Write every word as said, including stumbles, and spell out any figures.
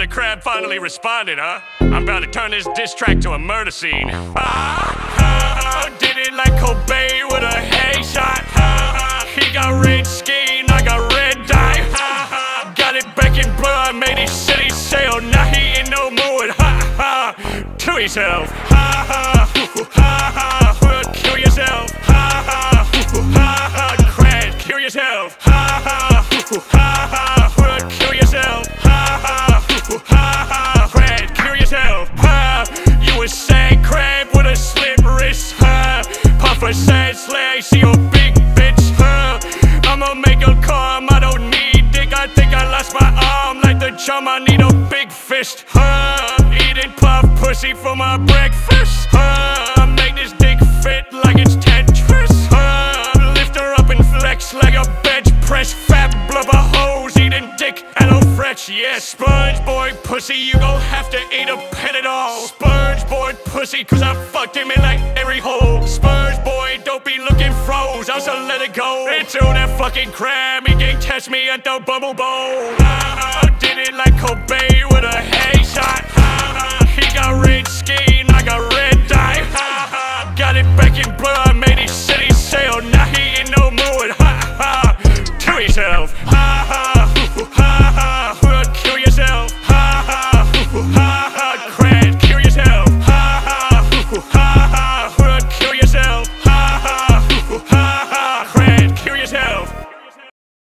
the crowd finally responded, huh? I'm about to turn this diss track to a murder scene. Ah, uh, uh, did it like Cobain with a hay shot. Uh, uh, he got red skin, I got red dye. Uh, uh, got it back in blood, made his city sail. Now he in no mood, ha ha, to himself. Ha ha, hoo, ha ha, well, kill yourself. Ha ha, hoo, ha ha, crowd, kill yourself. Ha ha, hoo, ha ha. Sad slag, see your big bitch, huh? I'ma make her calm, I don't need dick. I think I lost my arm like the chum, I need a big fist, huh? Eating puff pussy for my breakfast, huh? Make this dick fit like it's Tetris, huh? Lift her up and flex like a bench press. Fat blubber hose, eating dick, hello fresh, yes. Sponge boy pussy, you gon' have to eat a pet at all. Sponge boy pussy, cause I fucked him in like every hole. Sponge boy, don't be looking froze, I'll just let it go. Into that fucking cram, he can't catch me at the bubble bowl.